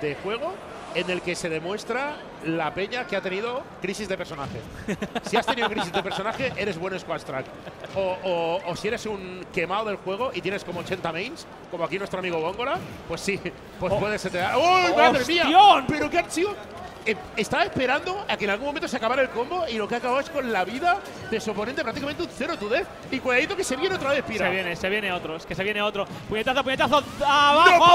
de juego en el que se demuestra la peña que ha tenido crisis de personaje. Si has tenido crisis de personaje, eres buen Squad Strike. O si eres un quemado del juego y tienes como 80 mains, como aquí nuestro amigo Góngora, pues sí, pues puedes setear. ¡Uy, madre mía! ¡Pero qué han sido! Estaba esperando a que en algún momento se acabara el combo y lo que ha acabado es con la vida de su oponente, prácticamente un 0 to death. Y cuidadito que se viene otra vez, Pira. Se viene otro. Puñetazo, puñetazo. ¡Abajo, abajo!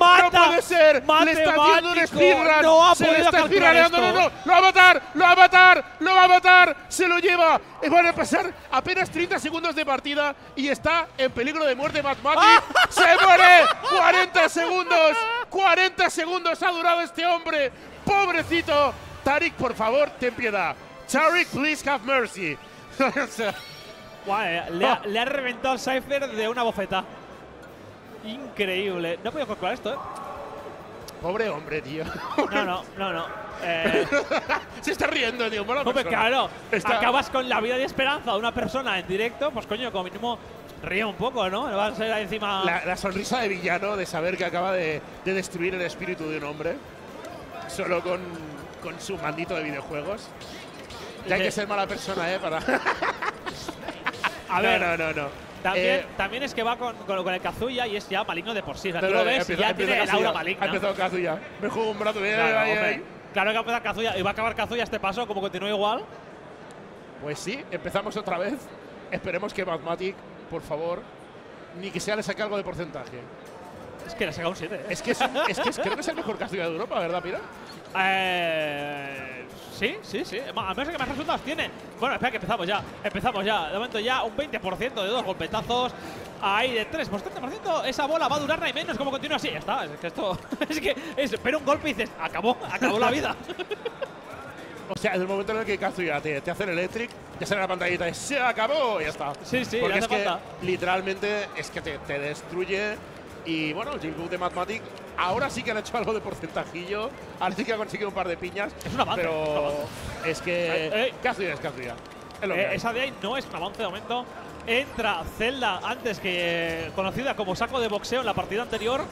¡No puede ser! ¡Le está haciendo un speedrun! ¡No, lo va a matar! ¡Lo va a matar! ¡Lo va a matar! ¡Se lo lleva! Van a pasar apenas 30 segundos de partida y está en peligro de muerte Mattmatik. ¡Se muere! ¡40 segundos! ¡40 segundos ha durado este hombre! ¡Pobrecito! Tarik, por favor, ten piedad. Tarik, please have mercy. Guay, le ha reventado al Cypher de una bofeta. Increíble. No he podido calcular esto, ¿eh? Pobre hombre, tío. No. Se está riendo, tío. No, pues claro. Acabas con la vida y esperanza de una persona en directo, pues coño, como mínimo ríe un poco, ¿no? Va a ser encima… La sonrisa de villano de saber que acaba de destruir el espíritu de un hombre. Solo con su mandito de videojuegos. Ya hay que ser mala persona, ¿eh? Para… A ver… No. También es que va con el Kazuya y es ya maligno de por sí. Tú lo ves y ya tiene el aura maligna. Ha empezado Kazuya. Me juego un brazo. Claro que ha empezado Kazuya. ¿Y va a acabar Kazuya este paso como continúa igual? Pues sí, empezamos otra vez. Esperemos que Mattmatik, por favor, ni que sea le saque algo de porcentaje. Es que le ha sacado un 7. ¿Eh? Es que creo que es el mejor Kazuya de Europa, ¿verdad, Pira? Sí. A menos que más resultados tiene. Bueno, espera que empezamos ya. De momento ya un 20% de dos golpetazos. Ahí de 3 por 30%. Esa bola va a durar nada y menos como continúa así. Ya está, es que esto… pero un golpe y dices, acabó la vida. O sea, en el momento en el que Kazuya te hace el electric, ya sale la pantallita de se acabó y ya está. Sí, porque es que literalmente es que te destruye. Y bueno, el Jimbo de Mattmatik, ahora sí que han hecho algo de porcentajillo. Ahora sí que ha conseguido un par de piñas. Es un avance. Pero es que… Kazuya es Kazuya. Esa de ahí no es un avance de momento. Entra Zelda, antes que conocida como saco de boxeo en la partida anterior.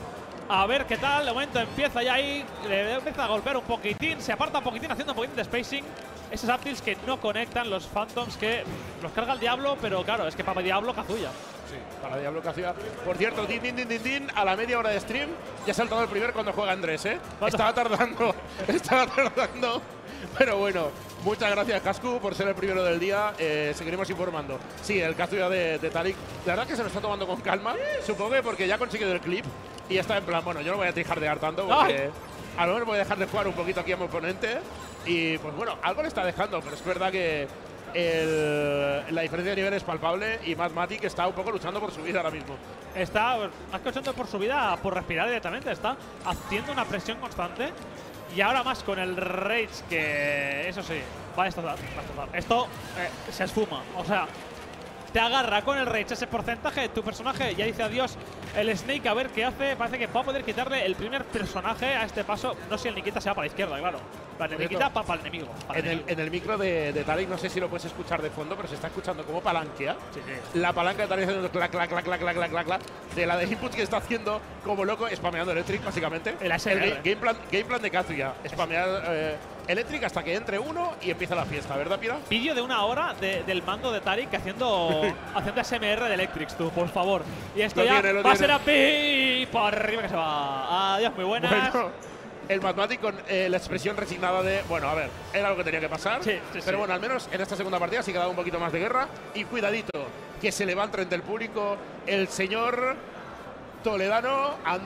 A ver qué tal. De momento empieza ya ahí. Le empieza a golpear un poquitín. Se aparta un poquitín haciendo un poquitín de spacing. Esos uptills que no conectan, los Phantoms que los carga el Diablo, pero claro, es que para Diablo Kazuya. Sí, para Diablo Kazuya. Por cierto, a la media hora de stream ya ha saltado el primer cuando juega Andrés, ¿eh? Estaba tardando. Pero bueno, muchas gracias, Cascu, por ser el primero del día. Seguiremos informando. Sí, el Kazuya de Tarik, la verdad es que se lo está tomando con calma, supongo que porque ya ha conseguido el clip y está en plan, bueno, yo no voy a trijardear tanto porque… A lo mejor voy a dejar de jugar un poquito aquí a mi oponente. Y pues bueno, algo le está dejando, pero es verdad que la diferencia de nivel es palpable y Mattmatik está un poco luchando por su vida ahora mismo. Está luchando por su vida, por respirar directamente, está haciendo una presión constante. Y ahora más con el Rage, que eso sí, va a destrozar. Esto se esfuma, o sea… Te agarra con el Rage ese porcentaje, tu personaje ya dice adiós. El Snake, a ver qué hace, parece que va a poder quitarle el primer personaje a este paso. No sé si el Nikita se va para la izquierda, claro. Para el Nikita, para el enemigo. En el micro de Tarik, no sé si lo puedes escuchar de fondo, pero se está escuchando como palanquea. Sí. La palanca de Tarik haciendo clac, clac, clac, clac, clac, clac, clac. De la de input que está haciendo como loco, spameando Electric, básicamente. El game plan de Kazuya, spamear… Electric hasta que entre uno y empieza la fiesta, ¿verdad, Pira? Vídeo de una hora del mando de Tarik haciendo SMR de Electrics, tú, por favor. Y esto ya va a ser a pi… Por arriba que se va. Adiós, muy buenas. Bueno, el Mattmatik con la expresión resignada de… Bueno, a ver, era lo que tenía que pasar. Sí. Pero bueno, al menos en esta segunda partida sí que ha dado un poquito más de guerra. Y cuidadito, que se levanta entre el público el señor toledano Andrés.